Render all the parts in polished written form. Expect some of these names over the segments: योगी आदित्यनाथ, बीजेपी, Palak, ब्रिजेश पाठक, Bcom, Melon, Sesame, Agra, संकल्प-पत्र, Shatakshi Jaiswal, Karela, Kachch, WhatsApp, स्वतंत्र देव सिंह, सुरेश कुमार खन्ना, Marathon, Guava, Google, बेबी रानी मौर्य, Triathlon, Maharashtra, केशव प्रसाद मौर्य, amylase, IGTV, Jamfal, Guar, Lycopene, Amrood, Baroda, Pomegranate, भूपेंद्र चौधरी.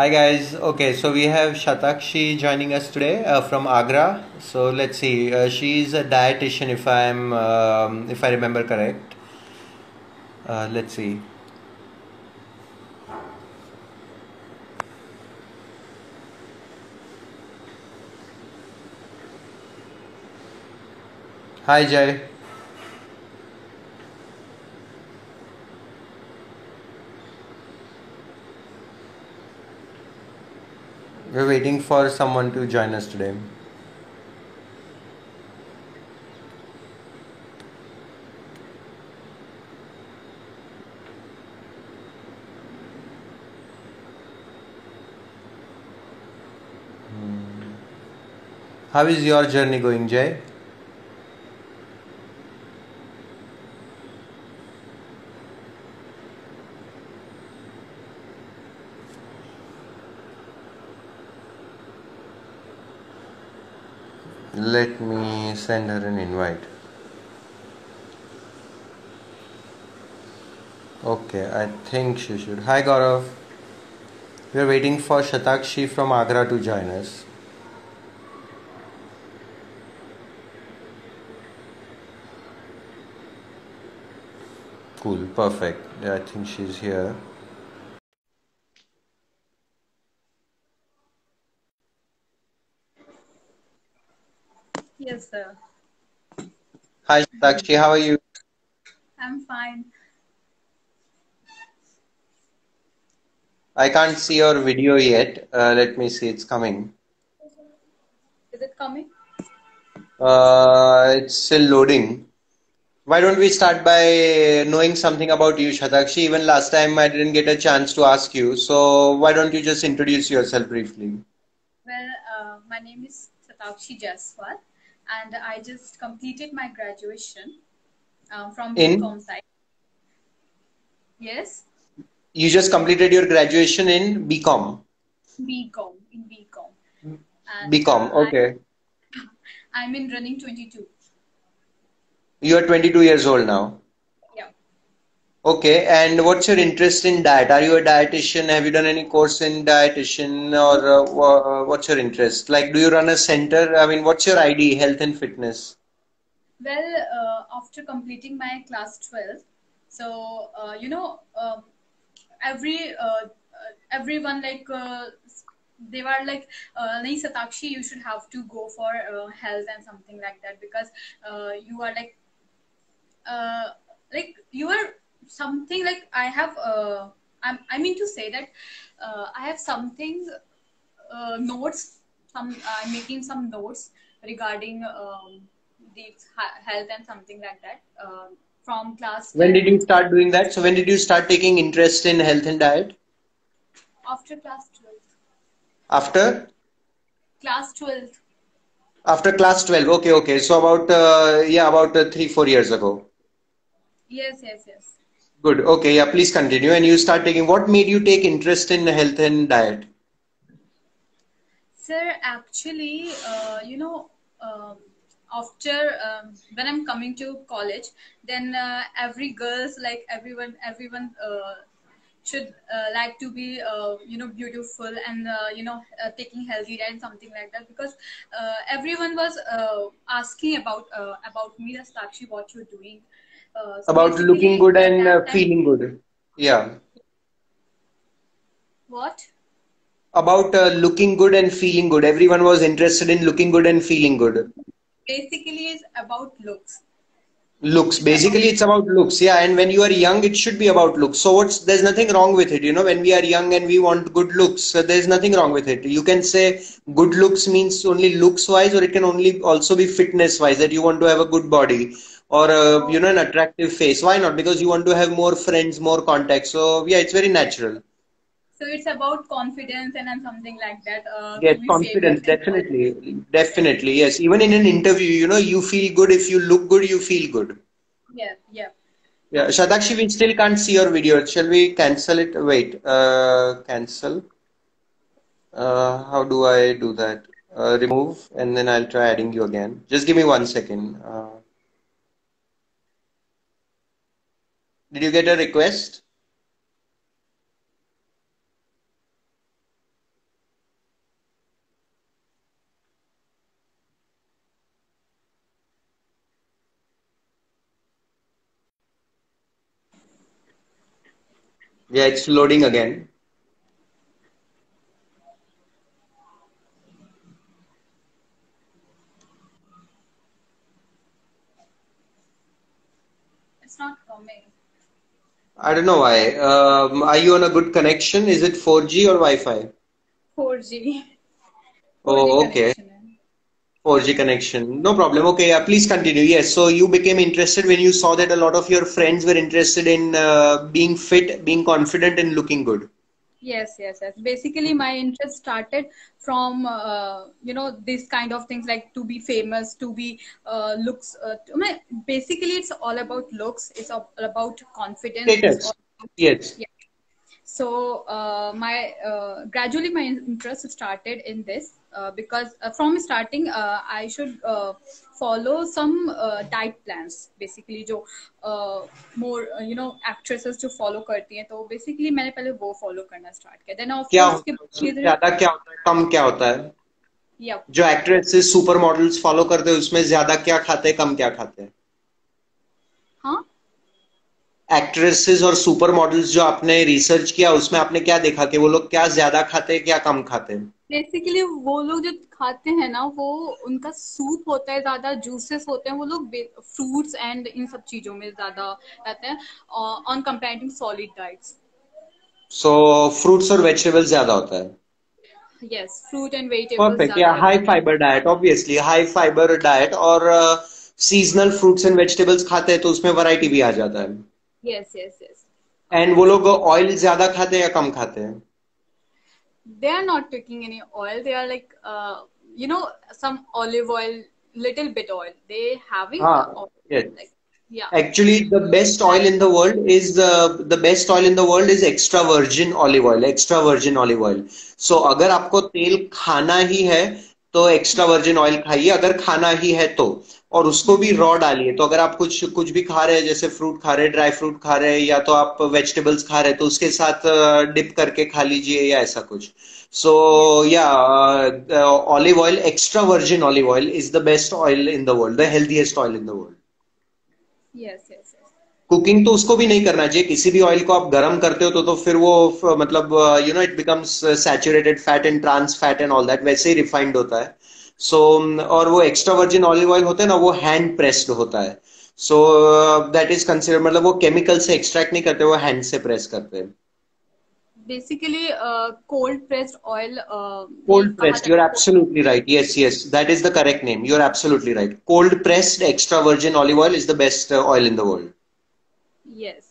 Hi guys, okay, so we have Shatakshi joining us today from Agra. So let's see, she is a dietitian if I remember correct. Let's see. Hi Jay. We're waiting for someone to join us today. How is your journey going, Jay? Let me send her an invite. Okay, I think she should. Hi Gaurav. We are waiting for Shatakshi from Agra to join us. Cool, perfect. I think she's here. Yes, sir. Hi, Shatakshi. How are you? I'm fine. I can't see your video yet. Let me see. It's coming. Is it coming? It's still loading. Why don't we start by knowing something about you, Shatakshi? Even last time I didn't get a chance to ask you. So why don't you just introduce yourself briefly? Well, my name is Shatakshi Jaiswal. And I just completed my graduation from Bcom side. Yes? You just completed your graduation in Bcom? Bcom, in Bcom. And Bcom, okay. I'm in running 22. You are 22 years old now? Yeah. Okay, and what's your interest in diet? Are you a dietitian? Have you done any course in dietitian? Or what's your interest? Like, do you run a center? I mean, what's your ID, health and fitness? Well, after completing my class 12, so, you know, everyone, like, they were like, nahi Shatakshi, you should have to go for health and something like that, because you are like, you are something like I have, I mean to say that I have something, notes, I'm making some notes regarding the health and something like that from class. When did you start doing that? So when did you start taking interest in health and diet? After class 12. After? Class 12. After class 12, okay, okay. So about, yeah, about 3-4 years ago. Yes, yes, yes. Good. Okay. Yeah, please continue. And you start taking, what made you take interest in health and diet? Sir, actually, you know, after, when I'm coming to college, then every girl's like everyone should like to be, you know, beautiful and, you know, taking healthy diet and something like that, because everyone was asking about me, Shatakshi, what you're doing. So about looking good and feeling good. Yeah. What? About looking good and feeling good. Everyone was interested in looking good and feeling good. Basically, it's about looks. Looks. Basically, it's about looks. Yeah. And when you are young, it should be about looks. So there's nothing wrong with it. You know, when we are young and we want good looks, so there's nothing wrong with it. You can say good looks means only looks wise, or it can only also be fitness wise, that you want to have a good body. Or, you know, an attractive face. Why not? Because you want to have more friends, more contacts. So, yeah, it's very natural. So, it's about confidence and something like that. Yes, confidence. Definitely. Definitely, yes. Even in an interview, you know, you feel good. If you look good, you feel good. Yeah, yeah. Yeah. Shatakshi, we still can't see your video. Shall we cancel it? Wait. Cancel. How do I do that? Remove. And then I'll try adding you again. Just give me 1 second. Did you get a request? Yeah, it's loading again. It's not coming. I don't know why. Are you on a good connection? Is it 4G or Wi-Fi? 4G. Oh, okay. 4G connection. No problem. Okay, please continue. Yes, so you became interested when you saw that a lot of your friends were interested in being fit, being confident and looking good. Yes, yes, yes. Basically, my interest started from, these kind of things like to be famous, to be looks. Basically, it's all about looks. It's all about confidence. Yes. Yes. Yeah. So gradually my interest started in this because from starting I should follow some diet plans basically जो more actresses जो follow करती हैं तो basically मैंने पहले वो follow करना start किया then of course ज़्यादा क्या होता है कम क्या होता है yeah जो actresses super models follow करते हैं उसमें ज़्यादा क्या खाते हैं कम क्या खाते हैं हाँ एक्ट्रेसेस और सुपर मॉडल्स जो आपने रिसर्च किया उसमें आपने क्या देखा कि वो लोग क्या ज्यादा खाते हैं क्या कम खाते हैं? बेसिकली वो लोग जो खाते हैं ना वो उनका सूप होता है ज्यादा जूसेस होते हैं वो लोग फ्रूट्स एंड इन सब चीजों में ज्यादा रहते हैं on comparing solid diets so fruits और वेजिटेबल्स ज्यादा होता है yes fruit and vegetables high fibre diet obviously high fibre diet और सीजनल फ्रूट्स एंड वेजिटेबल्स खाते हैं तो उसमें वैरायटी भी आ जाता है Yes, yes, yes. And वो लोग oil ज़्यादा खाते हैं या कम खाते हैं? They are not taking any oil. They are like, some olive oil, little bit oil. They having oil. Yes. Like, yeah. Actually, the best oil in the world is extra virgin olive oil. Extra virgin olive oil. So अगर आपको तेल खाना ही है तो extra virgin oil खाइए अगर खाना ही है तो और उसको भी रॉ डालिए तो अगर आप कुछ भी खा रहे हैं जैसे फ्रूट खा रहे हैं ड्राई फ्रूट खा रहे हैं या तो आप वेजिटेबल्स खा रहे हैं तो उसके साथ डिप करके खा लीजिए या ऐसा कुछ सो या olive oil extra virgin olive oil is the best oil in the world the healthiest oil in the world yes yes cooking तो उसको भी नहीं करना चाहिए किसी भी ऑयल को आप गर्म करते हो तो फिर वो मतलब it becomes saturated fat and trans fat and all that वैसे ही रिफाइंड होता है सो और वो एक्स्ट्रा वर्जिन ऑलिव ऑयल होता है ना वो हैंड प्रेस्ड होता है सो दैट इज कंसिडर मतलब वो केमिकल से एक्सट्रैक्ट नहीं करते वो हैंड से प्रेस करते हैं Basically, cold pressed oil. Cold pressed. You're absolutely right. Yes, yes. That is the correct name. You're absolutely right. Cold pressed extra virgin olive oil is the best oil in the world. Yes.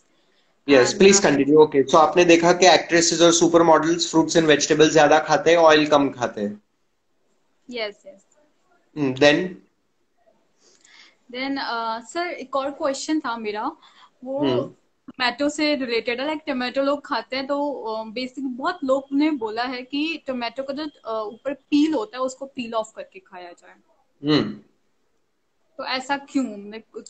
Yes. And please continue. Okay. So आपने देखा कि actresses और super models fruits and vegetables ज़्यादा खाते हैं, oil कम खाते हैं. Yes, yes. Then, sir, एक और question था मेरा. वो टोमेटो से रिलेटेड है लाइक टोमेटो लोग खाते हैं तो बेसिकली बहुत लोग ने बोला है कि टोमेटो का जो ऊपर पील होता है उसको पील ऑफ करके खाया जाए तो ऐसा क्यों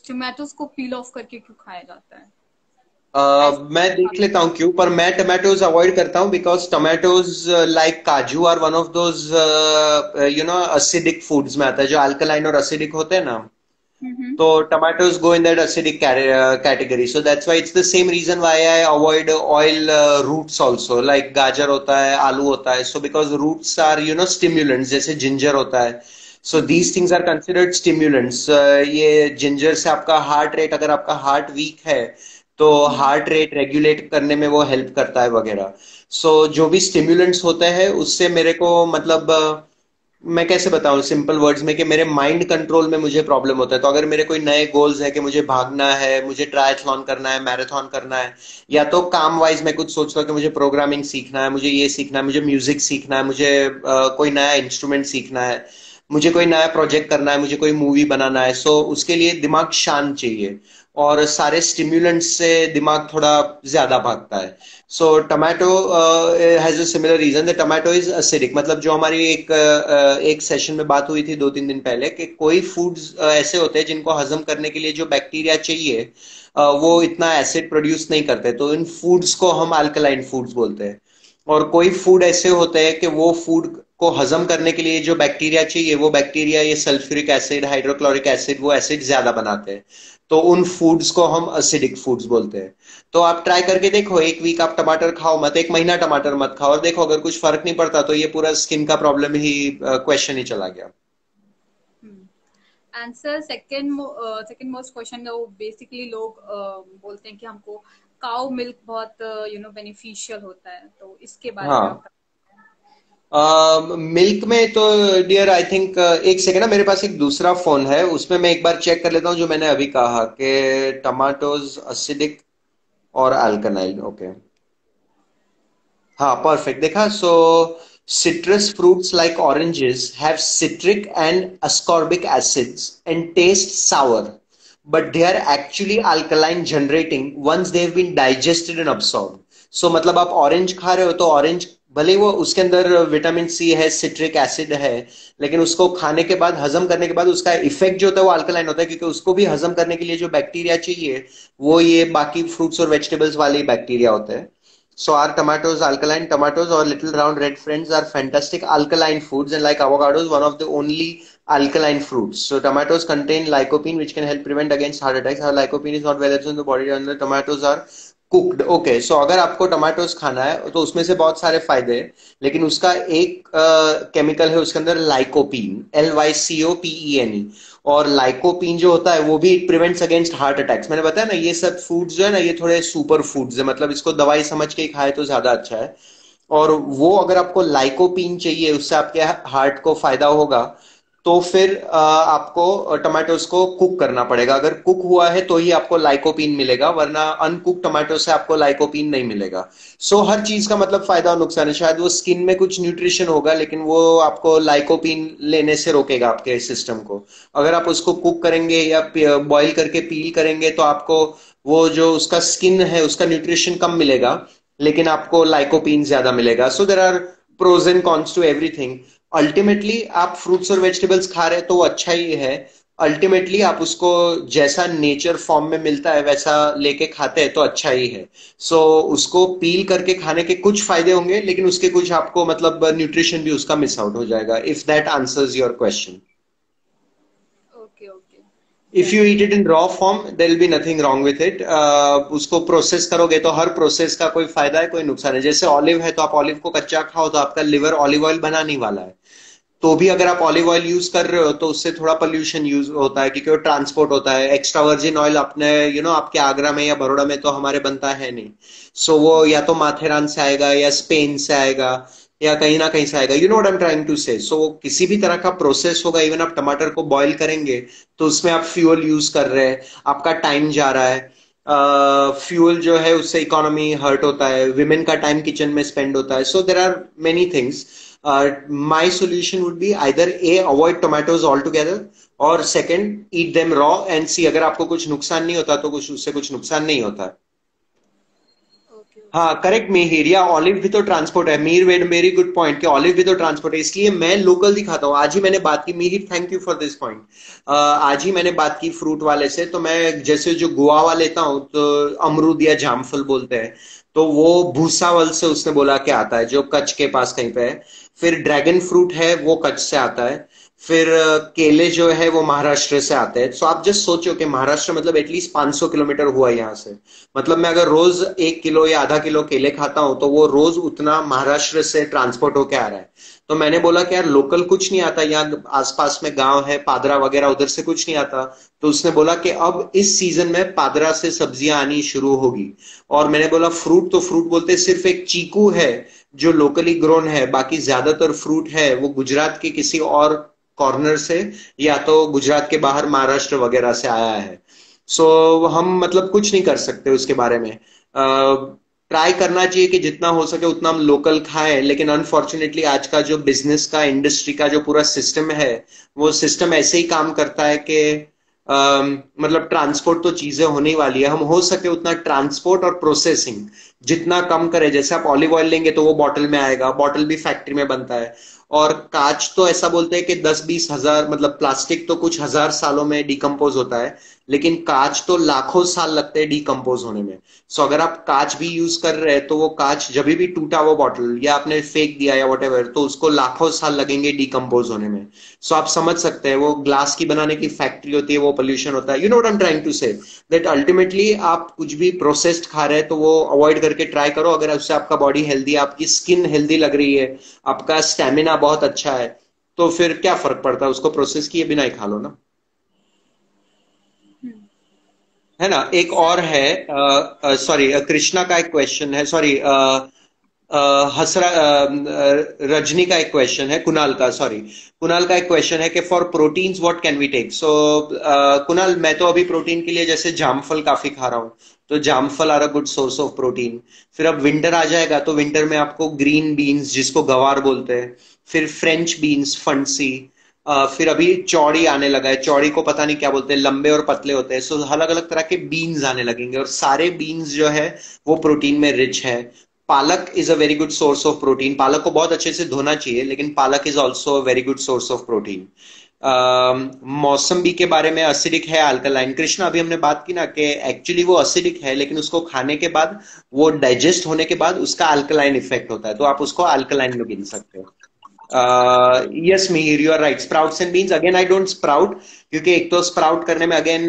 टोमेटो को पील ऑफ करके क्यों खाया जाता है मैं देख लेता हूँ क्यों पर मैं टोमेटोज अवॉइड करता हूँ because tomatoes like kaju are one of those acidic foods में आता है जो अल्कलाइन और एसिडिक होते हैं ना So tomatoes go in that acidic category. So that's why it's the same reason why I avoid oil roots also. Like gajar होता है, आलू होता है. So because roots are stimulants, जैसे ginger होता है. So these things are considered stimulants. ये ginger से आपका heart rate अगर आपका heart weak है तो heart rate regulate करने में वो help करता है वगैरह. So जो भी stimulants होते हैं उससे मेरे को मतलब मैं कैसे बताऊं सिंपल वर्ड्स में कि मेरे माइंड कंट्रोल में मुझे प्रॉब्लम होता है तो अगर मेरे कोई नए गोल्स है कि मुझे भागना है मुझे ट्रायथलॉन करना है मैराथन करना है या तो काम वाइज मैं कुछ सोचता हूँ कि मुझे प्रोग्रामिंग सीखना है मुझे ये सीखना है मुझे म्यूजिक सीखना है मुझे कोई नया इंस्ट्रूमेंट सीखना है मुझे कोई नया प्रोजेक्ट करना है मुझे कोई मूवी बनाना है सो उसके लिए दिमाग शांत चाहिए और सारे स्टिम्युलेंट्स से दिमाग थोड़ा ज्यादा भागता है so tomato has a similar reason the tomato is acidic मतलब जो हमारी एक सेशन में बात हुई थी 2-3 दिन पहले कि कोई फूड्स ऐसे होते हैं जिनको हजम करने के लिए जो बैक्टीरिया चाहिए वो इतना एसिड प्रोड्यूस नहीं करते तो इन फूड्स को हम अल्कलाइन फूड्स बोलते हैं और कोई फूड ऐसे होते हैं कि वो फूड को हजम करने के लिए जो बैक्टीरिया चाहिए वो बैक्टीरिया ये सल्फ्यूरिक एसिड, हाइड्रोक्लोरिक एसिड, वो एसिड ज्यादा बनाते हैं, तो उन फूड्स को हम एसिडिक फूड्स बोलते हैं। तो आप ट्राई करके देखो, 1 वीक आप टमाटर खाओ मत, 1 महीना टमाटर मत खाओ, और देखो अगर कुछ फर्क नहीं पड़ता तो ये पूरा स्किन का प्रॉब्लम ही क्वेश्चन ही चला गया। आंसर सेकंड मोस्ट क्वेश्चन वो बेसिकली लोग बोलते हैं कि हमको काउ मिल्क बहुत बेनिफिशियल होता है, तो इसके बारे में मिल्क में तो डियर आई थिंक एक सेकेंड ना, मेरे पास एक दूसरा फोन है उसमें मैं एक बार चेक कर लेता हूँ जो मैंने अभी कहा कि टमाटोज एसिडिक और अल्कलाइन। ओके हाँ परफेक्ट, देखा। So citrus fruits like oranges have citric and ascorbic acids and taste sour, but they are actually alkaline generating once they have been digested and absorbed. So मतलब आप orange खा रहे हो तो orange भले वो उसके अंदर विटामिन सी है, सिट्रिक एसिड है, लेकिन उसको खाने के बाद, हजम करने के बाद उसका इफेक्ट जो होता है वो अल्कलाइन होता है, क्योंकि उसको भी हजम करने के लिए जो बैक्टीरिया चाहिए वो ये बाकी फ्रूट्स और वेजिटेबल्स वाले बैक्टीरिया होते हैं। So our tomatoes, alkaline tomatoes or little round red friends are fantastic alkaline foods, and like avocados, one of the only alkaline fruits. So tomatoes contain lycopene, which can help prevent against heart attacks. Our lycopene is not well absorbed in the body and the tomatoes are cooked. Okay, so अगर आपको tomatoes खाना है तो उसमें से बहुत सारे फायदे हैं, लेकिन उसका एक केमिकल है उसके अंदर lycopene, L-Y-C-O-P-E-N-E, और लाइकोपीन जो होता है वो भी प्रिवेंट्स अगेंस्ट हार्ट अटैक्स। मैंने बताया ना ये सब फूड्स जो है ना ये थोड़े सुपर फूड्स है, मतलब इसको दवाई समझ के खाए तो ज्यादा अच्छा है। और वो अगर आपको लाइकोपीन चाहिए उससे आपके हार्ट को फायदा होगा, तो फिर आपको टमाटोज को कुक करना पड़ेगा। अगर कुक हुआ है तो ही आपको लाइकोपीन मिलेगा, वरना अनकुक टमाटो से आपको लाइकोपीन नहीं मिलेगा। सो हर चीज का मतलब फायदा और नुकसान है। शायद वो स्किन में कुछ न्यूट्रिशन होगा लेकिन वो आपको लाइकोपीन लेने से रोकेगा आपके सिस्टम को। अगर आप उसको कुक करेंगे या बॉइल करके पील करेंगे तो आपको वो जो उसका स्किन है उसका न्यूट्रिशन कम मिलेगा, लेकिन आपको लाइकोपीन ज्यादा मिलेगा। So there are pros and cons to everything. Ultimately आप फ्रूट्स और वेजिटेबल्स खा रहे तो वो अच्छा ही है, अल्टीमेटली आप उसको जैसा नेचर फॉर्म में मिलता है वैसा लेके खाते हैं तो अच्छा ही है। सो उसको पील करके खाने के कुछ फायदे होंगे, लेकिन उसके कुछ आपको मतलब न्यूट्रिशन भी उसका मिस आउट हो जाएगा। If that answers your question. If you eat it in raw form there will be nothing wrong with it. उसको प्रोसेस करोगे तो हर प्रोसेस का कोई फायदा है कोई नुकसान है। जैसे ऑलिव है तो आप ऑलिव को कच्चा खाओ तो आपका लिवर ऑलिव ऑयल बनाने वाला है, तो भी अगर आप ऑलिव ऑयल यूज कर रहे हो तो उससे थोड़ा पोल्यूशन यूज होता है क्योंकि वो ट्रांसपोर्ट होता है। एक्स्ट्रा वर्जिन ऑयल अपने आपके आगरा में या बड़ौदा में तो हमारे बनता है नहीं, सो वो या तो माथेरान से आएगा या स्पेन से आएगा या कहीं ना कहीं से आएगा। You know what I am trying to say. So किसी भी तरह का प्रोसेस होगा, इवन आप टमाटर को बॉईल करेंगे तो उसमें आप फ्यूल यूज कर रहे हैं, आपका टाइम जा रहा है। फ्यूल जो है उससे इकोनॉमी हर्ट होता है, विमेन का टाइम किचन में स्पेंड होता है। So there are many things. My solution would be either a avoid tomatoes all together, और second eat them raw and see. अगर आपको कुछ नुकसान नहीं होता तो उससे कुछ नुकसान नहीं होता। हाँ करेक्ट मिहिर, या ऑलिव भी तो ट्रांसपोर्ट है। मिहिर वेड वेरी गुड पॉइंट कि ऑलिव भी तो ट्रांसपोर्ट है, इसलिए मैं लोकल दिखाता हूँ। आज ही मैंने बात की, Mihir thank you for this point. आज ही मैंने बात की फ्रूट वाले से, तो मैं जैसे जो गुआवा लेता हूँ तो अमरूद या जामफल बोलते हैं, तो वो भूसावल से उसने बोला कि आता है जो कच्छ के पास कहीं पे है। फिर ड्रैगन फ्रूट है वो कच्छ से आता है। फिर केले जो है वो महाराष्ट्र से आते हैं। सो आप जस्ट सोचो कि महाराष्ट्र मतलब एटलीस्ट 500 किलोमीटर हुआ यहाँ से। मतलब मैं अगर रोज 1 किलो या आधा किलो केले खाता हूँ तो वो रोज उतना महाराष्ट्र से ट्रांसपोर्ट होके आ रहा है। तो मैंने बोला कि यार लोकल कुछ नहीं आता, यहाँ आसपास में गांव है पादरा वगैरह उधर से कुछ नहीं आता। तो उसने बोला कि अब इस सीजन में पादरा से सब्जियां आनी शुरू होगी। और मैंने बोला फ्रूट, तो फ्रूट बोलते सिर्फ एक चीकू है जो लोकली ग्रोन है, बाकी ज्यादातर फ्रूट है वो गुजरात के किसी और कॉर्नर से या तो गुजरात के बाहर महाराष्ट्र वगैरह से आया है। सो हम मतलब कुछ नहीं कर सकते उसके बारे में। ट्राई करना चाहिए कि जितना हो सके उतना हम लोकल खाएं, लेकिन अनफॉर्चुनेटली आज का जो बिजनेस का इंडस्ट्री का जो पूरा सिस्टम है वो सिस्टम ऐसे ही काम करता है कि मतलब ट्रांसपोर्ट तो चीजें होने वाली है, हम हो सके उतना ट्रांसपोर्ट और प्रोसेसिंग जितना कम करें। जैसे आप ऑलिव ऑयल लेंगे तो वो बॉटल में आएगा, बॉटल भी फैक्ट्री में बनता है। और कांच तो ऐसा बोलते हैं कि 10-20 हजार, मतलब प्लास्टिक तो कुछ हजार सालों में डिकम्पोज होता है, लेकिन कांच तो लाखों साल लगते हैं डिकम्पोज होने में। सो अगर आप कांच भी यूज कर रहे हैं तो वो कांच जब भी टूटा वो बॉटल या आपने फेंक दिया या वॉटेवर, तो उसको लाखों साल लगेंगे डिकम्पोज होने में। सो आप समझ सकते हैं वो ग्लास की बनाने की फैक्ट्री होती है, वो पोल्यूशन होता है। You know what I am trying to say that ultimately आप कुछ भी प्रोसेस्ड खा रहे हैं तो वो अवॉइड करके ट्राई करो। अगर उससे आपका बॉडी हेल्दी, आपकी स्किन हेल्दी लग रही है, आपका स्टेमिना बहुत अच्छा है, तो फिर क्या फर्क पड़ता है, उसको प्रोसेस किए बिना ही खा लो ना, है ना। एक और है, सॉरी कृष्णा का एक क्वेश्चन है, सॉरी हसरा रजनी का एक क्वेश्चन है, कुणाल का, सॉरी कुणाल का एक क्वेश्चन है कि for proteins what can we take. So Kunal, मैं तो अभी प्रोटीन के लिए जैसे जामफल काफी खा रहा हूँ, तो jamphal are a good source of protein. फिर अब विंटर आ जाएगा तो विंटर में आपको ग्रीन बीन्स जिसको गवार बोलते हैं, फिर फ्रेंच बीन्स, फंसी, फिर अभी चौड़ी आने लगा है, चौड़ी को पता नहीं क्या बोलते हैं, लंबे और पतले होते हैं। सो अलग अलग तरह के बीन्स आने लगेंगे और सारे बीन्स जो है वो प्रोटीन में रिच है। Palak is a very good source of protein, पालक को बहुत अच्छे से धोना चाहिए, लेकिन palak is also a very good source of protein. मौसम्बी के बारे में, एसिडिक है, अल्कलाइन, कृष्णा अभी हमने बात की ना कि एक्चुअली वो एसिडिक है, लेकिन उसको खाने के बाद, वो डाइजेस्ट होने के बाद उसका अल्कलाइन इफेक्ट होता है, तो आप उसको अल्कलाइन में गिन सकते हो। Yes Mihir, you are right. Sprouts and beans, again I don't sprout, क्योंकि एक तो स्प्राउट करने में अगेन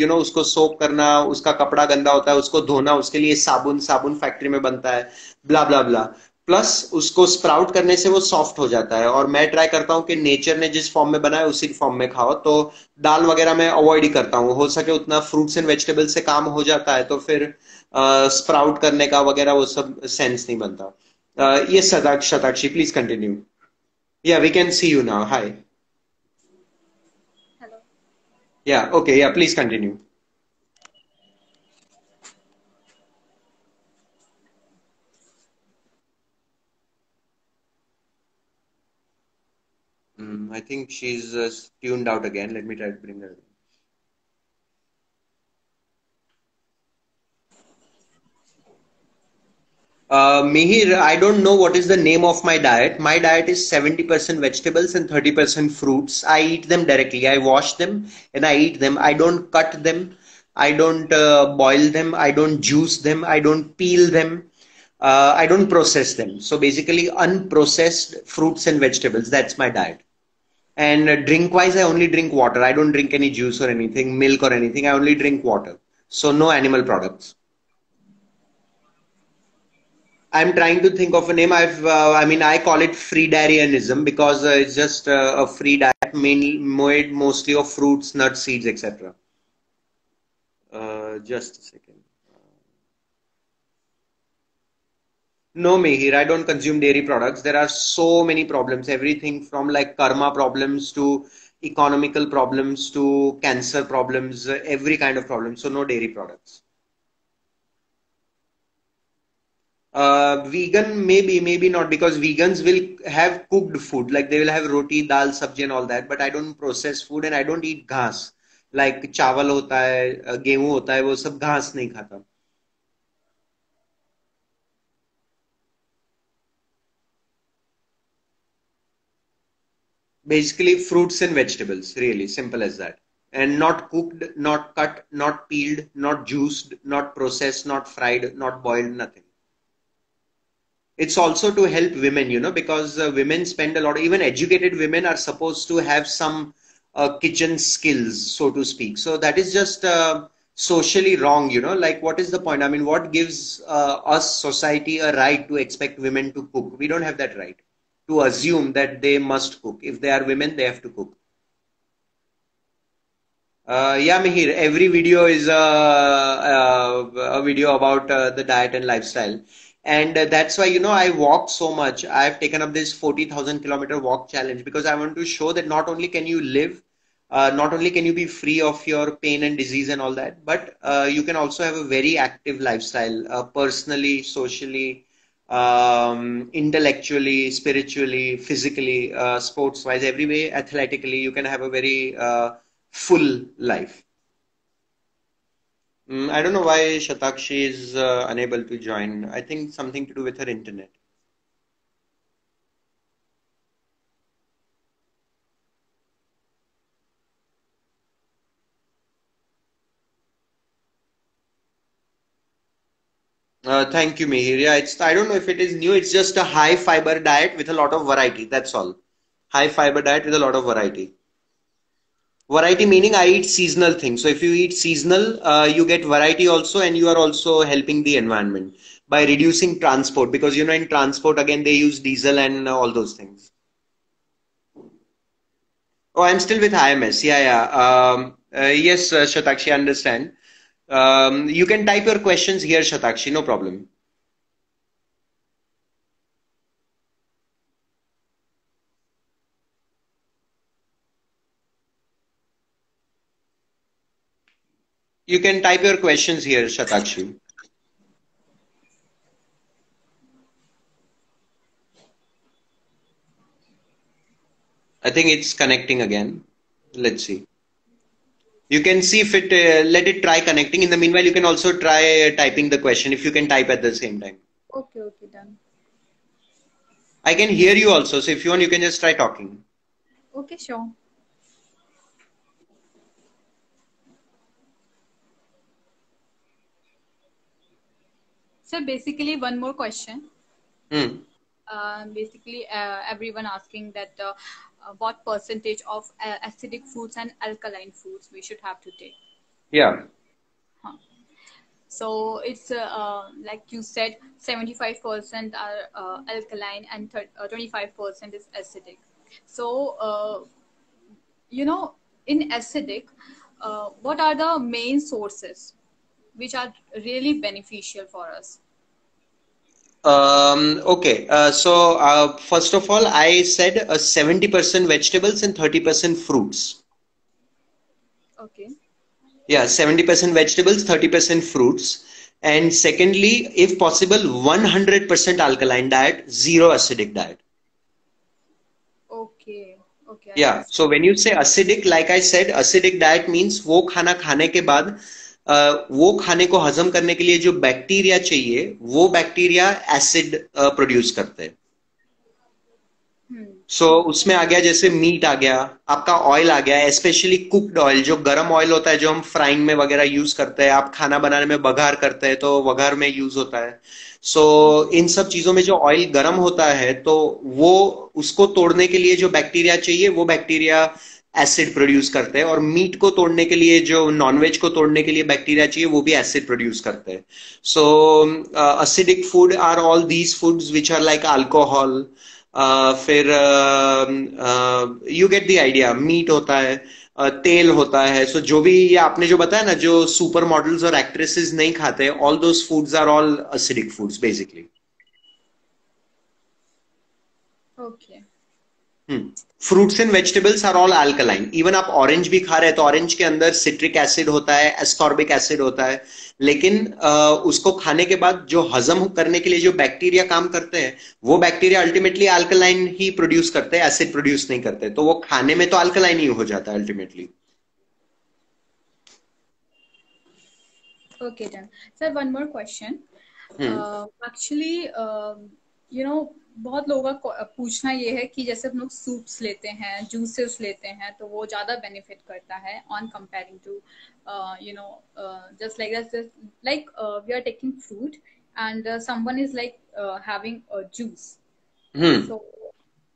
यू नो उसको सोप करना, उसका कपड़ा गंदा होता है, उसको धोना, उसके लिए साबुन फैक्ट्री में बनता है, ब्ला ब्ला ब्ला। प्लस उसको स्प्राउट करने से वो सॉफ्ट हो जाता है, और मैं ट्राई करता हूँ कि नेचर ने जिस फॉर्म में बनाया उसी फॉर्म में खाओ, तो दाल वगैरह मैं अवॉइड ही करता हूँ, हो सके उतना फ्रूट्स एंड वेजिटेबल से काम हो जाता है, तो फिर स्प्राउट करने का वगैरह वो सब सेंस नहीं बनता। Yes, Shatakshi, please continue. Yeah, we can see you now. Hi. Hello. Yeah, okay, yeah, please continue. I think she's tuned out again. Let me try to bring her in. Mihir, I don't know what is the name of my diet. My diet is 70% vegetables and 30% fruits. I eat them directly. I wash them and I eat them. I don't cut them. I don't boil them. I don't juice them. I don't peel them. I don't process them. So basically unprocessed fruits and vegetables. That's my diet. And drink wise, I only drink water. I don't drink any juice or anything, milk or anything. I only drink water. So no animal products. I'm trying to think of a name. I call it free dairyism because it's just a free diet, mainly made mostly of fruits, nuts, seeds, etc. Just a second. No, Mihir, I don't consume dairy products. There are so many problems. Everything from like karma problems to economical problems to cancer problems, every kind of problem. So no dairy products. Vegan, maybe not, because vegans will have cooked food, like they will have roti, dal, sabji and all that, but I don't process food and I don't eat ghas, like chawal hota hai, gehu hota hai, wo sab ghas nahi khata. Basically fruits and vegetables, really simple as that, and not cooked, not cut, not peeled, not juiced, not processed, not fried, not boiled, nothing. It's also to help women, you know, because women spend a lot, even educated women are supposed to have some kitchen skills, so to speak. So that is just socially wrong, you know, like what is the point? I mean, what gives us society a right to expect women to cook? We don't have that right to assume that they must cook. If they are women, they have to cook. Yeah, Mihir, every video is a video about the diet and lifestyle. And that's why, you know, I walk so much. I've taken up this 40,000 kilometer walk challenge because I want to show that not only can you live, not only can you be free of your pain and disease and all that, but you can also have a very active lifestyle, personally, socially, intellectually, spiritually, physically, sports wise, every way, athletically, you can have a very full life. I don't know why Shatakshi is unable to join. I think something to do with her internet. Thank you, Mihir. Yeah, I don't know if it is new. It's just a high fiber diet with a lot of variety. That's all. High fiber diet with a lot of variety. Variety meaning I eat seasonal things. So if you eat seasonal, you get variety also, and you are also helping the environment by reducing transport, because you know in transport again they use diesel and all those things. Oh, I'm still with IMS. Yeah. Yes, Shatakshi, I understand. You can type your questions here, Shatakshi, no problem. You can type your questions here, Shatakshi. I think it's connecting again. Let's see. You can see if it, let it try connecting. In the meanwhile, you can also try typing the question if you can type at the same time. Okay, okay, done. I can hear you also. So if you want, you can just try talking. Okay, sure. So basically one more question. Basically everyone asking that what percentage of acidic foods and alkaline foods we should have to take? Yeah. So it's like you said, 75% are alkaline and 25% is acidic. So, you know, in acidic, what are the main sources which are really beneficial for us? Okay, so first of all, I said 70% vegetables and 30% fruits. Okay. Yeah, 70% vegetables, 30% fruits. And secondly, if possible, 100% alkaline diet, 0 acidic diet. Okay. Okay. Yeah, so when you say acidic, like I said, acidic diet means wo khana khane ke baad, वो खाने को हजम करने के लिए जो bacteria चाहिए वो बैक्टीरिया एसिड प्रोड्यूस करते हैं. सो उसमें आ गया जैसे मीट आ गया, आपका ऑयल आ गया, स्पेशली कुक्ड ऑयल, जो गर्म ऑयल होता है जो हम फ्राइंग में वगैरह यूज करते हैं, आप खाना बनाने में बघार करते हैं तो बघार में यूज होता है. सो इन सब चीजों में जो ऑयल गर्म होता है तो वो उसको तोड़ने के लिए जो बैक्टीरिया चाहिए वो बैक्टीरिया एसिड प्रोड्यूस करते हैं, और मीट को तोड़ने के लिए जो नॉनवेज को तोड़ने के लिए बैक्टीरिया चाहिए वो भी एसिड प्रोड्यूस करते हैं. So acidic food are all these foods which are like alcohol, फिर you get the idea, meat होता है, तेल होता है. सो जो भी ये आपने जो बताया ना, जो सुपर मॉडल्स और एक्ट्रेसेस नहीं खाते, all those foods are all acidic foods basically. Okay. Fruits and vegetables are all alkaline. Even आप ऑरेंज भी खा रहे हैं तो ऑरेंज के अंदर सिट्रिक एसिड होता है, एस्कॉर्बिक एसिड होता है, लेकिन उसको खाने के बाद जो हजम करने के लिए जो बैक्टीरिया काम करते हैं वो बैक्टीरिया अल्टीमेटली अल्कलाइन ही प्रोड्यूस करते हैं, एसिड प्रोड्यूस नहीं करते, तो वो खाने में तो अल्कलाइन ही हो जाता है ultimately. Okay done. Sir one more question. Actually you know बहुत लोगों का पूछना ये है कि जैसे हम लोग सूप्स लेते हैं, जूसेस लेते हैं, तो वो ज्यादा बेनिफिट करता है on comparing to you know just like that, like we are taking fruit and someone is like having a juice. So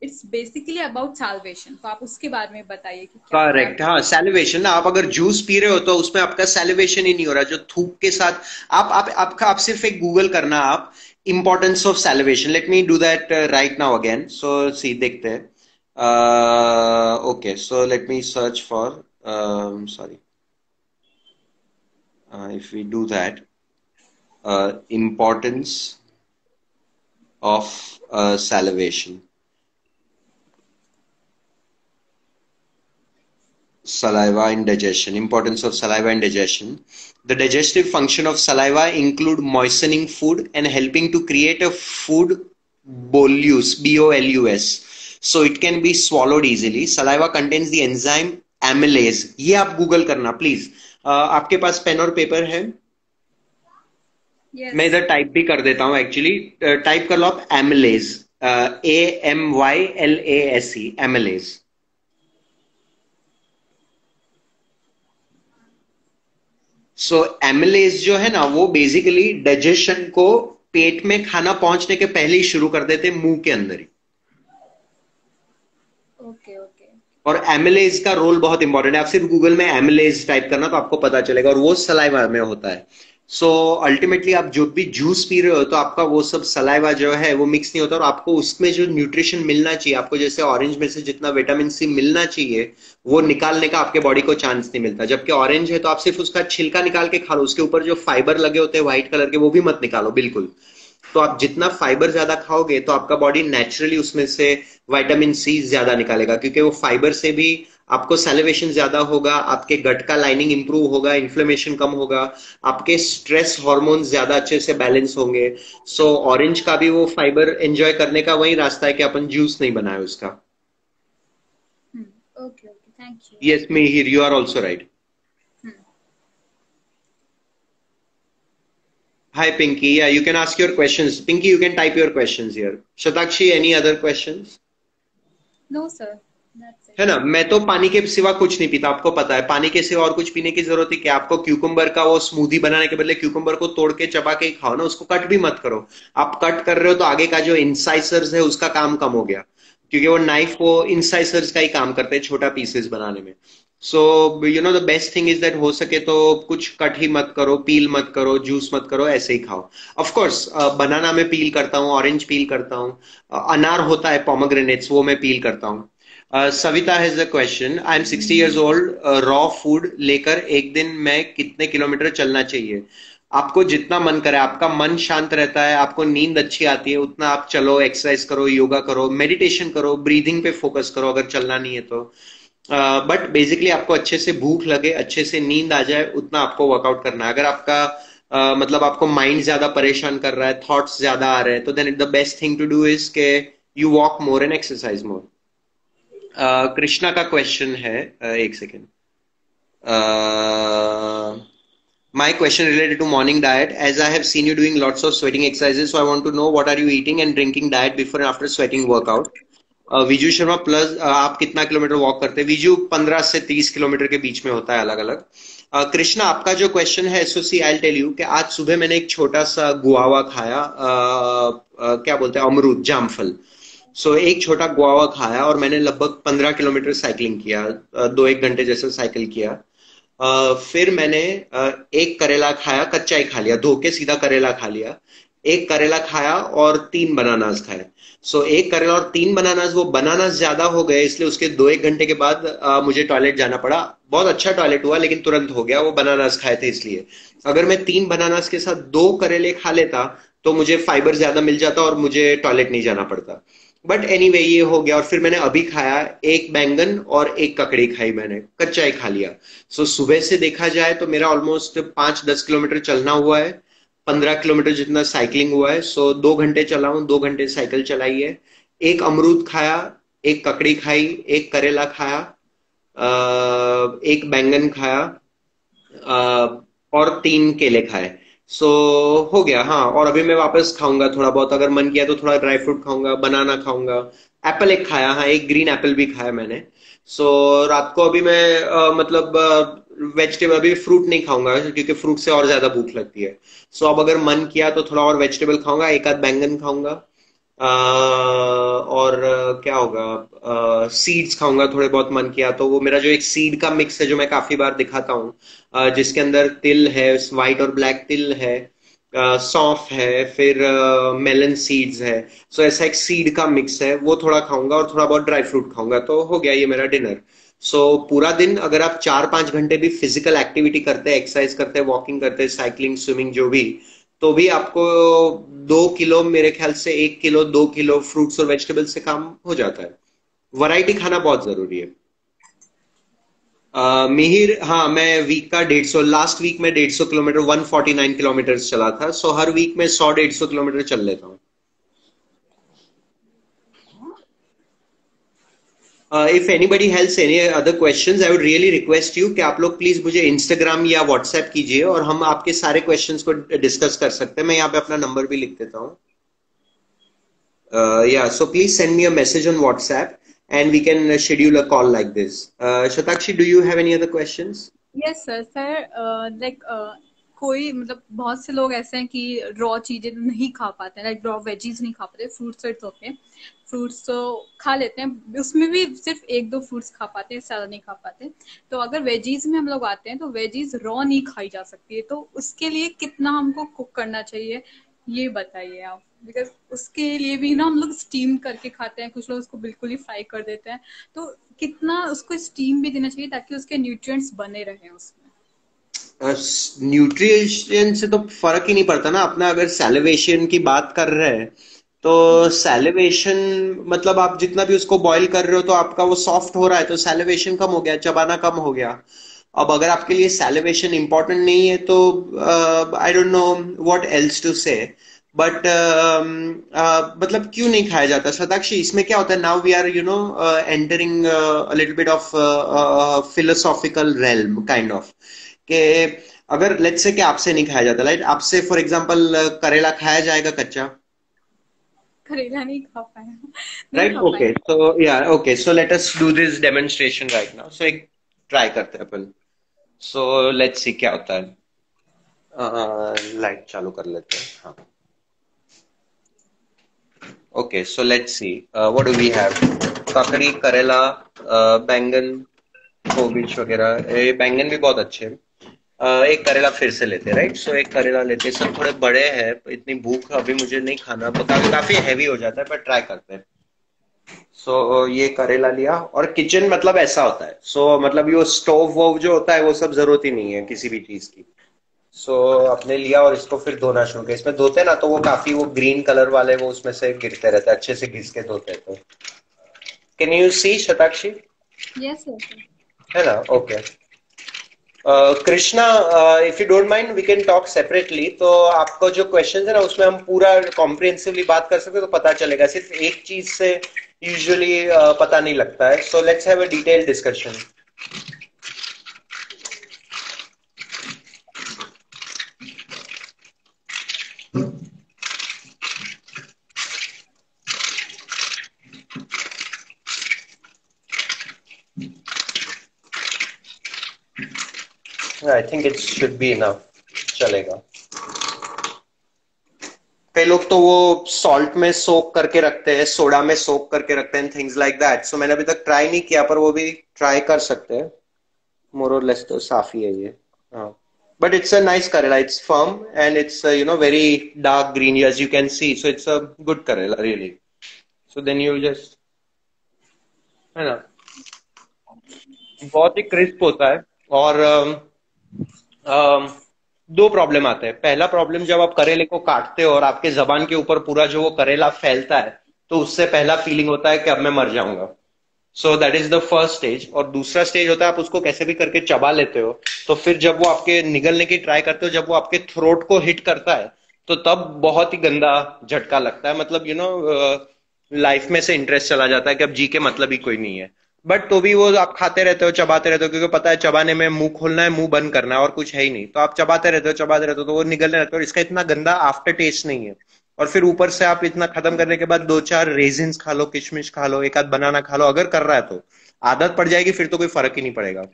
it's basically about salivation. तो आप उसके बारे में बताइए कि क्या. करेक्ट. हाँ, सैलिवेशन. आप अगर जूस पी रहे हो तो उसमें आपका सैलिवेशन ही नहीं हो रहा, जो थूक के साथ आप सिर्फ एक गूगल करना आप Importance of salivation. Let me do that right now again. So see, देखते हैं. Okay, so let me search for. Sorry. If we do that, importance of salivation. Saliva in digestion. Importance of saliva in digestion. The digestive function of saliva include moistening food and helping to create a food bolus, B-O-L-U-S. So it can be swallowed easily. Saliva contains the enzyme amylase. ये आप Google करना please. आपके पास pen और paper है? मैं इधर type भी कर देता हूँ एक्चुअली, टाइप कर लो आप amylase, AMYLASE, amylase. So amylase जो है ना वो बेसिकली डाइजेशन को पेट में खाना पहुंचने के पहले ही शुरू कर देते, मुंह के अंदर ही। Okay okay. और एमिलेज का रोल बहुत इंपॉर्टेंट है, आप सिर्फ गूगल में एमिलेज टाइप करना तो आपको पता चलेगा, और वो सलाइवा में होता है। सो अल्टीमेटली आप जो भी जूस पी रहे हो तो आपका वो सब सलाइवा जो है वो मिक्स नहीं होता, और आपको उसमें जो न्यूट्रिशन मिलना चाहिए, आपको जैसे ऑरेंज में से जितना विटामिन सी मिलना चाहिए वो निकालने का आपके बॉडी को चांस नहीं मिलता। जबकि ऑरेंज है तो आप सिर्फ उसका छिलका निकाल के खा लो, उसके ऊपर जो फाइबर लगे होते हैं व्हाइट कलर के वो भी मत निकालो बिल्कुल। तो आप जितना फाइबर ज्यादा खाओगे तो आपका बॉडी नेचुरली उसमें से विटामिन सी ज्यादा निकालेगा, क्योंकि वो फाइबर से भी आपको सैलिवेशन ज्यादा होगा, आपके गट का लाइनिंग इंप्रूव होगा, इन्फ्लेमेशन कम होगा, आपके स्ट्रेस हार्मोन्स ज्यादा अच्छे से बैलेंस होंगे। सो ऑरेंज का भी वो फाइबर एंजॉय करने का वही रास्ता है कि अपन जूस नहीं बनाए उसका। Okay okay, thank you. Yes Mihir, you are also right. Hi Pinky, yeah, you can ask your questions. Pinky, you can type your questions here. Shatakshi, any other questions? No sir, that's it. है ना, मैं तो पानी के सिवा कुछ नहीं पीता, आपको पता है। पानी के सिवा और कुछ पीने की जरूरत है क्या? आपको क्यूकम्बर का वो स्मूदी बनाने के बदले क्यूकम्बर को तोड़ के चबा के खाओ ना, उसको कट भी मत करो। आप कट कर रहे हो तो आगे का जो इंसाइसर्स है उसका काम कम हो गया, क्योंकि वो नाइफ वो इंसाइसर्स का ही काम करते हैं छोटा पीसेस बनाने में। So you know the best thing is that हो सके तो कुछ कट ही मत करो, पील मत करो, जूस मत करो, ऐसे ही खाओ। ऑफकोर्स बनाना मैं पील करता हूँ, ऑरेंज पील करता हूँ, अनार होता है पोमेग्रेनेट्स वो मैं पील करता हूँ। Savita has a question, I am 60 years old, raw food लेकर एक दिन में कितने किलोमीटर चलना चाहिए? आपको जितना मन करे, आपका मन शांत रहता है, आपको नींद अच्छी आती है, उतना आप चलो, एक्सरसाइज करो, योगा करो, मेडिटेशन करो, ब्रीदिंग पे फोकस करो अगर चलना नहीं है तो। बट बेसिकली आपको अच्छे से भूख लगे, अच्छे से नींद आ जाए, उतना आपको वर्कआउट करना है। अगर आपका मतलब आपको माइंड ज्यादा परेशान कर रहा है, थॉट्स ज्यादा आ रहे हैं, तो then it the best thing to do is के you walk more and exercise more. Krishna का क्वेश्चन है, एक second. My question related to morning diet, as I have seen you doing lots of sweating exercises, so I want to know what are you eating and drinking diet before and after sweating workout. Viju Sharma plus आप कितना kilometre walk करते हैं? विजू 15 से 30 kilometre के बीच में होता है अलग अलग। कृष्णा आपका जो क्वेश्चन है, सो सी आई टेल यू कि आज सुबह मैंने एक छोटा सा गुआवा खाया, क्या बोलते हैं, अमरूद, जामफल। सो एक छोटा गुआवा खाया और मैंने लगभग 15 किलोमीटर साइकिलिंग किया, 2-1 घंटे जैसे साइकिल किया। फिर मैंने एक करेला खाया, कच्चा ही खा लिया, धो के सीधा करेला खा लिया। एक करेला खाया और 3 बनानास खाए। सो एक करेला और 3 बनानास, वो बनानास ज्यादा हो गए इसलिए उसके 2-1 घंटे के बाद मुझे टॉयलेट जाना पड़ा। बहुत अच्छा टॉयलेट हुआ लेकिन तुरंत हो गया, वो बनानास खाए थे इसलिए। अगर मैं 3 बनानास के साथ 2 करेले खा लेता तो मुझे फाइबर ज्यादा मिल जाता और मुझे टॉयलेट नहीं जाना पड़ता। बट एनीवे ये हो गया। और फिर मैंने अभी खाया एक बैंगन और एक ककड़ी खाई, मैंने कच्चा ही खा लिया। सो सुबह से देखा जाए तो मेरा ऑलमोस्ट 5-10 किलोमीटर चलना हुआ है, 15 किलोमीटर जितना साइकिलिंग हुआ है। सो 2 घंटे चला हूँ, 2 घंटे साइकिल चलाई है। एक अमरूद खाया, एक ककड़ी खाई, एक करेला खाया, एक बैंगन खाया और 3 केले खाए। सो हो गया। हाँ, और अभी मैं वापस खाऊंगा थोड़ा बहुत, अगर मन किया तो थोड़ा ड्राई फ्रूट खाऊंगा, बनाना खाऊंगा, एप्पल एक खाया, हाँ एक ग्रीन एप्पल भी खाया मैंने। सो रात को अभी मैं मतलब वेजिटेबल, अभी फ्रूट नहीं खाऊंगा क्योंकि फ्रूट से और ज्यादा भूख लगती है। सो अब अगर मन किया तो थोड़ा और वेजिटेबल खाऊंगा, एक आध बैंगन खाऊंगा और क्या होगा, सीड्स खाऊंगा थोड़े बहुत मन किया तो। वो मेरा जो एक सीड का मिक्स है जो मैं काफी बार दिखाता हूँ, जिसके अंदर तिल है, व्हाइट और ब्लैक तिल है, सौंफ है, फिर मेलन सीड्स है। सो ऐसा एक सीड का मिक्स है, वो थोड़ा खाऊंगा और थोड़ा बहुत ड्राई फ्रूट खाऊंगा। तो हो गया ये मेरा डिनर। सो पूरा दिन अगर आप 4-5 घंटे भी फिजिकल एक्टिविटी करते हैं, एक्सरसाइज करते हैं, वॉकिंग करते हैं, साइकिलिंग, स्विमिंग, जो भी, तो भी आपको 2 किलो, मेरे ख्याल से 1 किलो 2 किलो फ्रूट्स और वेजिटेबल से काम हो जाता है। वैरायटी खाना बहुत जरूरी है। मिहिर, हाँ मैं वीक का 150, लास्ट वीक में 150 किलोमीटर, 149 किलोमीटर चला था। सो हर वीक में 100-150 किलोमीटर चल लेता हूँ। If anybody has any other questions, I would really request you कि आप लोग प्लीज मुझे Instagram या WhatsApp कीजिए और हम आपके सारे questions को discuss कर सकते हैं. मैं यहाँ पे अपना number भी लिख देता हूँ. Yeah, so please send me a message on WhatsApp and we can schedule a call like this. Shatakshi, do you have any other questions? Yes, sir. Sir, like कोई मतलब बहुत से लोग ऐसे हैं कि raw चीजें नहीं खा पाते हैं, like raw veggies नहीं खा पाते, fruits और तो हैं. फ्रूट्स तो खा लेते हैं, उसमें भी सिर्फ एक दो फ्रूट्स खा पाते हैं, ज़्यादा नहीं खा पाते. तो अगर वेजीज में हम लोग आते हैं तो वेजीज रॉ नहीं खाई जा सकती है, तो उसके लिए कितना हमको कुक करना चाहिए ये बताइए आप, बिकॉज उसके लिए भी ना हम लोग स्टीम करके खाते हैं, कुछ लोग उसको बिल्कुल ही फ्राई कर देते हैं, तो कितना उसको स्टीम भी देना चाहिए ताकि उसके न्यूट्रिएंट्स बने रहें उसमें. न्यूट्रिएंट से तो फर्क ही नहीं पड़ता ना अपना. अगर सैलिवेशन की बात कर रहे हैं तो सैलिवेशन मतलब आप जितना भी उसको बॉईल कर रहे हो तो आपका वो सॉफ्ट हो रहा है, तो सैलिवेशन कम हो गया, चबाना कम हो गया. अब अगर आपके लिए सैलिवेशन इम्पोर्टेंट नहीं है तो I don't know what else to say, but मतलब क्यों नहीं खाया जाता. शताक्षी, इसमें क्या होता है, now we are you know entering a little bit of philosophical realm kind of, के अगर लेट्स से कि आपसे नहीं खाया जाता, लाइट आपसे फॉर एग्जाम्पल करेला खाया जाएगा कच्चा? करेला नहीं खा पाया, राइट? ओके, तो यार okay, so let us do this demonstration right now. So एक ट्राई करते हैं अपन. सो लेट्स सी क्या होता है. लाइट चालू कर लेते हैं. हाँ, okay, so let's see what do we have. काकड़ी, करेला, बैंगन, कोबीज वगैरह. ये बैंगन भी बहुत अच्छे हैं. एक करेला फिर से लेते हैं, राइट? सो एक करेला लेते हैं. सब थोड़े बड़े हैं, इतनी भूख अभी मुझे नहीं खाना, काफी हैवी हो जाता है, पर ट्राई करते हैं. सो ये करेला लिया. और किचन मतलब ऐसा होता है, सो मतलब ये स्टोव वो जो होता है वो सब जरूरत ही नहीं है किसी भी चीज की. सो आपने लिया और इसको फिर धोना शुरू किया. इसमें धोते ना तो वो काफी वो ग्रीन कलर वाले वो उसमें से गिरते रहते हैं, अच्छे से घिस के धोते हैं. तो can you see Shatakshi? Yes sir, है ना? Okay Krishna, if you don't mind we can talk separately. तो आपको जो क्वेश्चन है ना उसमें हम पूरा कॉम्प्रिहेंसिवली बात कर सकते हैं, तो पता चलेगा. सिर्फ एक चीज से यूजुअली पता नहीं लगता है. So let's have a detail discussion. I think it should be enough. चलेगा. कई लोग तो वो सॉल्ट में सोक करके रखते हैं, सोडा में सोक करके रखते हैं, things like that. So मैंने अभी तक ट्राई नहीं किया, पर वो भी ट्राई कर सकते हैं. More or less तो साफ ही है ये. But it's a nice Karela. It's firm and it's you know very dark green as you can see. So it's a good Karela really. So then you just, है ना, बहुत ही crisp होता है. और दो प्रॉब्लम आते हैं. पहला प्रॉब्लम, जब आप करेले को काटते हो और आपके जबान के ऊपर पूरा जो वो करेला फैलता है, तो उससे पहला फीलिंग होता है कि अब मैं मर जाऊंगा. So that is the first stage. और दूसरा स्टेज होता है आप उसको कैसे भी करके चबा लेते हो, तो फिर जब वो आपके निगलने की ट्राई करते हो, जब वो आपके थ्रोट को हिट करता है, तो तब बहुत ही गंदा झटका लगता है. मतलब यू नो लाइफ में से इंटरेस्ट चला जाता है कि अब जी के मतलब ही कोई नहीं है. बट तो भी वो आप खाते रहते हो, चबाते रहते हो, क्योंकि पता है चबाने में मुंह खोलना है, मुंह बंद करना है, और कुछ है ही नहीं. तो आप चबाते रहते हो तो वो निगलने रहते हो, और इसका इतना गंदा आफ्टर टेस्ट नहीं है. और फिर ऊपर से आप इतना खत्म करने के बाद दो चार रेजिन्स खा लो, किशमिश खा लो, एक आध बनाना खा लो, अगर कर रहा है तो आदत पड़ जाएगी, फिर तो कोई फर्क ही नहीं पड़ेगा.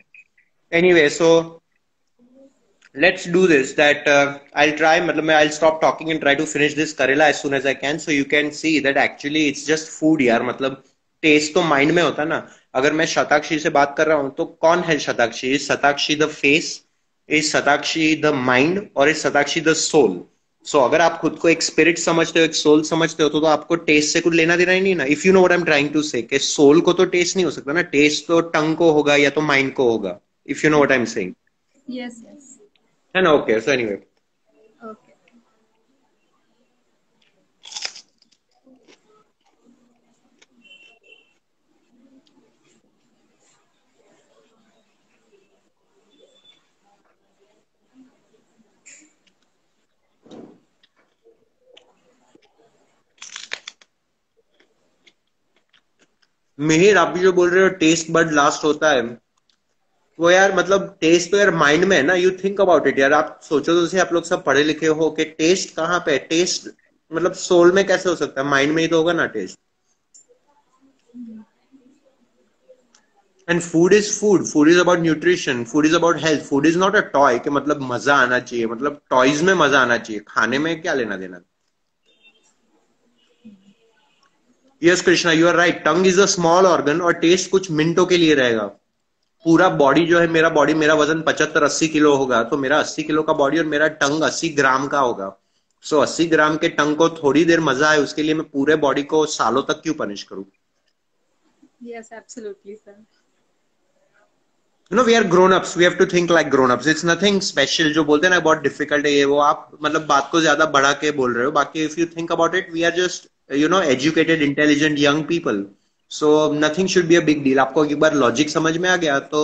Anyway, so let's do this that I will try, मतलब I will stop talking and try to finish this karela as soon as I can. So you can see that actually it's just food यार. मतलब test तो mind में होता ना. अगर मैं शताक्षी से बात कर रहा हूं तो कौन है Shatakshi? Is Shatakshi the face, is Shatakshi the mind, और is Shatakshi the soul. So अगर आप खुद को एक स्पिरिट समझते हो, एक सोल समझते हो, तो आपको टेस्ट से कुछ लेना देना ही नहीं ना. If you know what I am trying to say, कि सोल को तो टेस्ट नहीं हो सकता ना. टेस्ट तो टंग को होगा या तो माइंड को होगा. If you know what I am saying, yes yes, है ना? ओके, सो एनीवे, मिहिर, आप भी जो बोल रहे हो टेस्ट बड लास्ट होता है, वो यार मतलब टेस्ट तो यार माइंड में है ना, यू थिंक अबाउट इट यार, आप सोचो तो सही, आप लोग सब पढ़े लिखे हो कि टेस्ट कहाँ पे है, टेस्ट मतलब सोल में कैसे हो सकता है, माइंड में ही तो होगा ना taste. And food is food, food is about nutrition, food is about health, food is not a toy के मतलब मजा आना चाहिए, मतलब टॉयज में मजा आना चाहिए, खाने में क्या लेना देना। Yes Krishna, you are right, tongue is a small organ और टेस्ट कुछ मिनटों के लिए रहेगा। पूरा बॉडी जो है, मेरा बॉडी, मेरा वजन 75-80 किलो होगा, तो मेरा 80 किलो का बॉडी और मेरा टंग 80 ग्राम का होगा। सो 80 ग्राम के टंग को थोड़ी देर मजा है, उसके लिए मैं पूरे बॉडी को सालों तक क्यों पनिश करूं। Yes, absolutely, sir. You know, we are grown-ups. We have to think like grown-ups. It's nothing special. जो बोलते हैं ना बहुत डिफिकल्ट है ये वो, आप मतलब बात को ज्यादा बढ़ा के बोल रहे हो। बाकी if you think about it, we are just you know educated intelligent young people, so nothing should be a big deal. आपको एक बार लॉजिक समझ में आ गया तो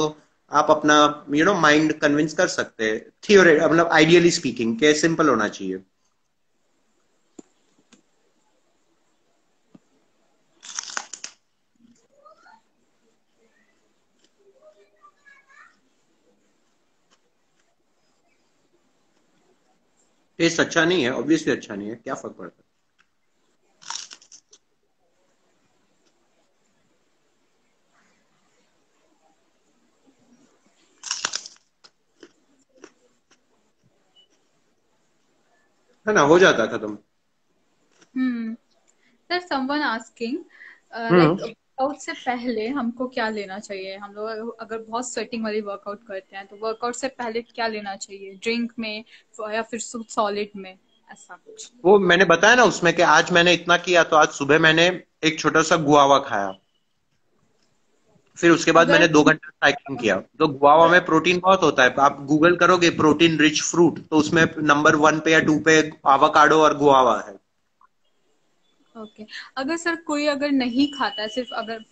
आप अपना यू नो माइंड कन्विंस कर सकते हैं, थियोरी मतलब आइडियली स्पीकिंग के सिंपल होना चाहिए। टेस्ट अच्छा नहीं है, ऑब्वियसली अच्छा नहीं है, क्या फर्क पड़ता है। है ना, हो जाता खत्म। सर समवन आस्किंग वर्कआउट से पहले हमको क्या लेना चाहिए, हम लोग अगर बहुत स्वेटिंग वाली वर्कआउट करते हैं तो वर्कआउट से पहले क्या लेना चाहिए, ड्रिंक में या फिर सॉलिड में, ऐसा कुछ। वो मैंने बताया ना उसमें कि आज मैंने इतना किया, तो आज सुबह मैंने एक छोटा सा गुआवा खाया, फिर उसके बाद मैंने 2 घंटा साइकिलिंग किया। तो गुआवा में प्रोटीन बहुत होता है, आप गूगल करोगे प्रोटीन रिच फ्रूट, तो उसमें नंबर 1 पे या 2 पे एवोकाडो और गुआवा है। ओके, अगर सर कोई अगर नहीं खाता है, सिर्फ अगर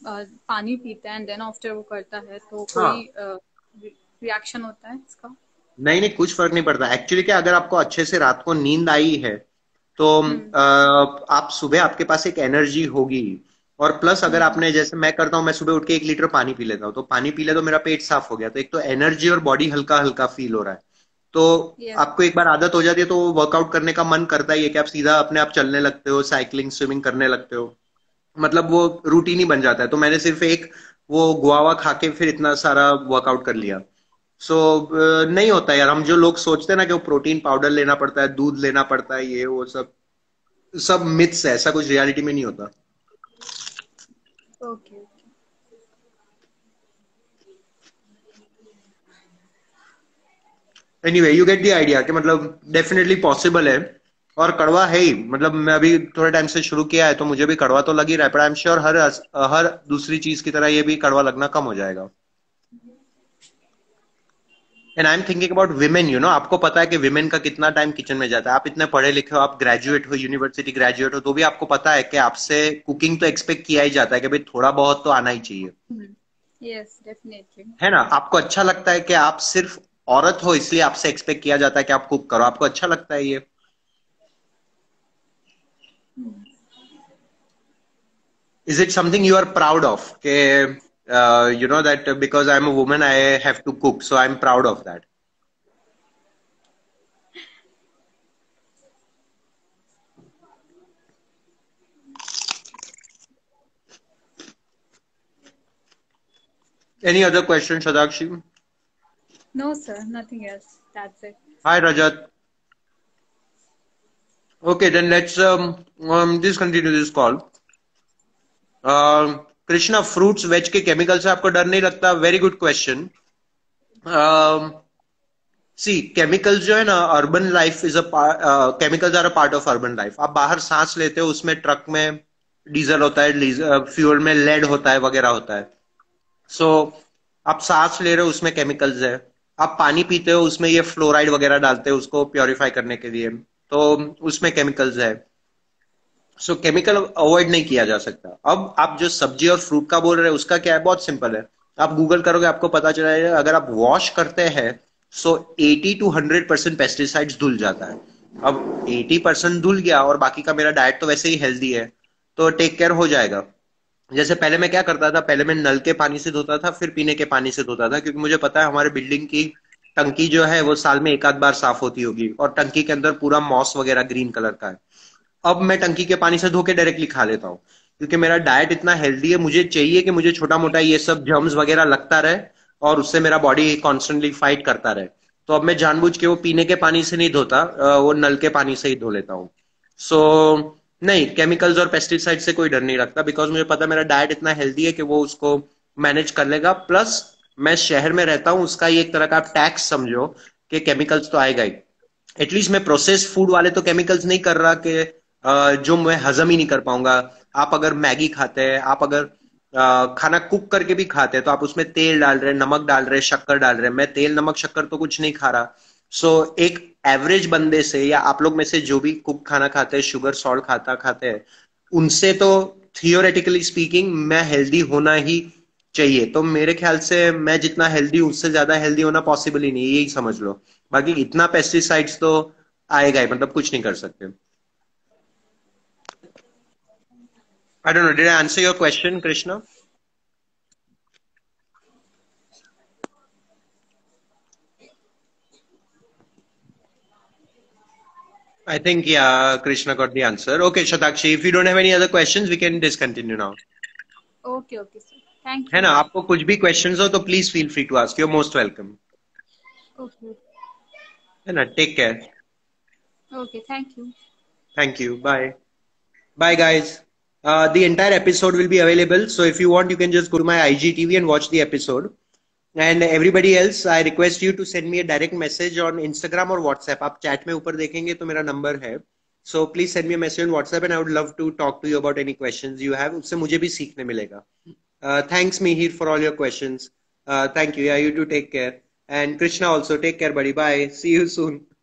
पानी पीता है एंड देन आफ्टर वो करता है, तो कोई रिएक्शन होता है इसका? नहीं नहीं, कुछ फर्क नहीं पड़ता एक्चुअली। क्या अगर आपको अच्छे से रात को नींद आई है तो आप सुबह आपके पास एक एनर्जी होगी, और प्लस अगर आपने, जैसे मैं करता हूँ, मैं सुबह उठ के 1 लीटर पानी पी लेता हूँ, तो पानी पी ले तो मेरा पेट साफ हो गया, तो एक तो एनर्जी और बॉडी हल्का हल्का फील हो रहा है। तो आपको एक बार आदत हो जाती है तो वर्कआउट करने का मन करता ही है कि आप सीधा अपने आप चलने लगते हो, साइकिलिंग स्विमिंग करने लगते हो, मतलब वो रूटीन ही बन जाता है। तो मैंने सिर्फ एक वो गुआवा खा के फिर इतना सारा वर्कआउट कर लिया। सो नहीं होता यार, हम जो लोग सोचते हैं ना कि वो प्रोटीन पाउडर लेना पड़ता है, दूध लेना पड़ता है, ये वो सब मिथ्स है, ऐसा कुछ रियलिटी में नहीं होता। Okay. Anyway, you get the idea कि मतलब डेफिनेटली पॉसिबल है, और कड़वा है ही, मतलब मैं अभी थोड़े टाइम से शुरू किया है तो मुझे भी कड़वा तो लग ही रहा है, पर आई एम श्योर हर दूसरी चीज की तरह ये भी कड़वा लगना कम हो जाएगा। And I am thinking about women, you know, आपको पता है कि विमेन का कितना टाइम किचन में जाता है। आप इतने पढ़े लिखे हो, आप ग्रेजुएट हो, यूनिवर्सिटी ग्रेजुएट हो, तो भी आपको पता है कि आपसे कुकिंग तो एक्सपेक्ट किया ही जाता है कि भाई थोड़ा बहुत तो आना ही चाहिए। यस, डेफिनेटली, है ना। आपको अच्छा लगता है कि आप सिर्फ औरत हो इसलिए आपसे एक्सपेक्ट किया जाता है कि आप कुक करो, आपको अच्छा लगता है ये। Is it something you are proud of के you know that because I'm a woman I have to cook, so I'm proud of that? Any other question, Shatakshi? No sir, nothing else, that's it. Hi Rajat. Okay, then let's just continue this call. Krishna, fruits veg के chemical से आपको डर नहीं लगता? Very good question. See, chemicals जो है ना, urban life is a, chemicals are a part of urban life. आप बाहर सांस लेते हो, उसमें ट्रक में डीजल होता है, फ्यूल में लेड होता है, वगैरह होता है। सो आप सांस ले रहे हो उसमें केमिकल्स है, आप पानी पीते हो उसमें ये फ्लोराइड वगैरह डालते हो उसको प्योरीफाई करने के लिए, तो उसमें केमिकल्स है। सो केमिकल अवॉइड नहीं किया जा सकता। अब आप जो सब्जी और फ्रूट का बोल रहे हैं उसका क्या है, बहुत सिंपल है, आप गूगल करोगे आपको पता चल जाएगा। अगर आप वॉश करते हैं सो 80 to 100% पेस्टिसाइड्स धुल जाता है। अब 80% धुल गया और बाकी का मेरा डाइट तो वैसे ही हेल्दी है, तो टेक केयर हो जाएगा। जैसे पहले मैं क्या करता था, पहले मैं नल के पानी से धोता था, फिर पीने के पानी से धोता था, क्योंकि मुझे पता है हमारे बिल्डिंग की टंकी जो है वो साल में एक आध बार साफ होती होगी, और टंकी के अंदर पूरा मॉस वगैरह ग्रीन कलर का है। अब मैं टंकी के पानी से धो के डायरेक्टली खा लेता हूँ, क्योंकि मेरा डाइट इतना हेल्दी है, मुझे चाहिए कि मुझे छोटा मोटा ये सब जर्म्स वगैरह लगता रहे और उससे मेरा बॉडी कॉन्स्टेंटली फाइट करता रहे। तो अब मैं जानबूझ के वो पीने के पानी से नहीं धोता, वो नल के पानी से ही धो लेता हूँ। सो नहीं, केमिकल्स और पेस्टिसाइड से कोई डर नहीं लगता, बिकॉज मुझे पता मेरा डाइट इतना हेल्दी है कि वो उसको मैनेज कर लेगा। प्लस मैं शहर में रहता हूँ, उसका ये एक तरह का टैक्स समझो कि केमिकल्स तो आएगा ही। एटलीस्ट मैं प्रोसेस्ड फूड वाले तो केमिकल्स नहीं कर रहा कि जो मैं हजम ही नहीं कर पाऊंगा। आप अगर मैगी खाते हैं, आप अगर खाना कुक करके भी खाते हैं, तो आप उसमें तेल डाल रहे, नमक डाल रहे, शक्कर डाल रहे। मैं तेल नमक शक्कर तो कुछ नहीं खा रहा। सो एक एवरेज बंदे से, या आप लोग में से जो भी कुक खाना खाते हैं, शुगर सॉल्ट खाते हैं, उनसे तो थियोरेटिकली स्पीकिंग मैं हेल्दी होना ही चाहिए। तो मेरे ख्याल से मैं जितना हेल्दी हूँ उससे ज्यादा हेल्दी होना पॉसिबल ही नहीं, यही समझ लो। बाकी इतना पेस्टिसाइड्स तो आएगा ही, मतलब कुछ नहीं कर सकते। I don't know, did I answer your question Krishna? I think yeah, Krishna got the answer. Okay, Shatakshi, if you don't have any other questions, we can discontinue now. Okay, okay, sir. Thank you. है ना, आपको कुछ भी questions हो तो please feel free to ask. You're most welcome. Okay. है ना, take care. Okay, thank you. Thank you. Bye. Bye, guys. The entire episode will be available, so if you want, you can just go to my IGTV and watch the episode. And everybody else, I request you to send me a direct message on Instagram or WhatsApp. आप chat में ऊपर देखेंगे तो मेरा number है, so please send me a message on WhatsApp and I would love to talk to you about any questions you have. उससे मुझे भी सीखने मिलेगा. Thanks Mihir for all your questions. Thank you. Yeah, you too. Take care. And Krishna also, take care, buddy. Bye. See you soon.